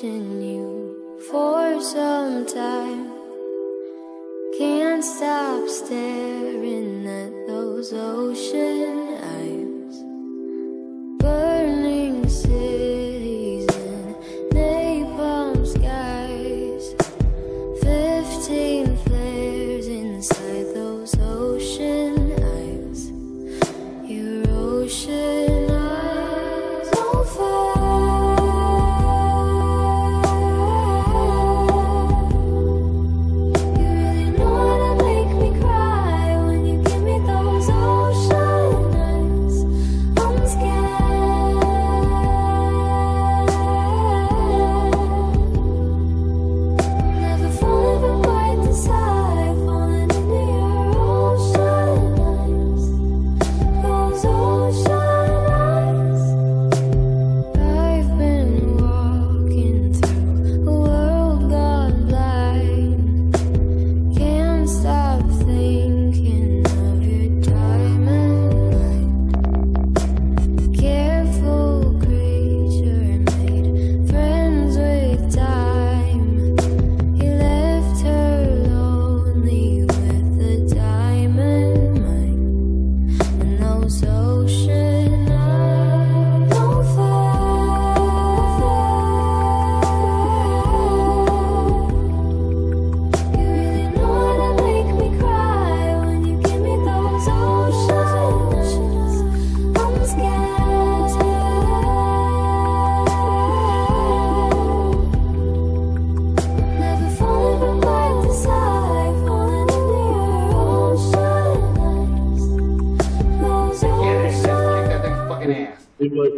watching you for some time. Can't stop staring at those ocean eyes. Burning cities and napalm skies. 15 flares inside those ocean eyes. Your ocean.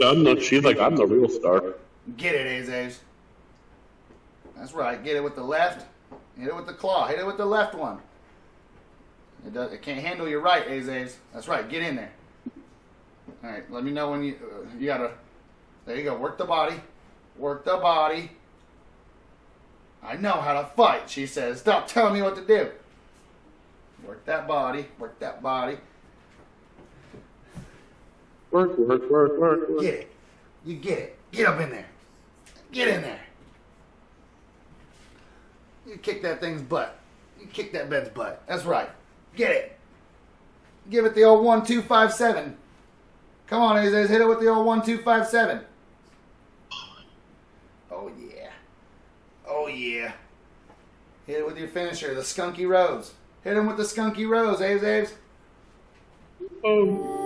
I'm not, she's like, I'm the real star. Get it, A's. That's right. Get it with the left. Hit it with the claw. Hit it with the left one. It can't handle your right, A's. That's right. Get in there. All right. Let me know when you, you got to, there you go. Work the body. Work the body. I know how to fight, she says. Stop telling me what to do. Work that body. Work that body. Work, work, work, work, work. Get it. You get it. Get up in there. Get in there. You kick that thing's butt. You kick that bed's butt. That's right. Get it. Give it the old 1, 2, 5, 7. Come on, A's. Hit it with the old 1, 2, 5, 7. Oh, yeah. Oh, yeah. Hit it with your finisher, the Skunky Rose. Hit him with the Skunky Rose, A's. Oh.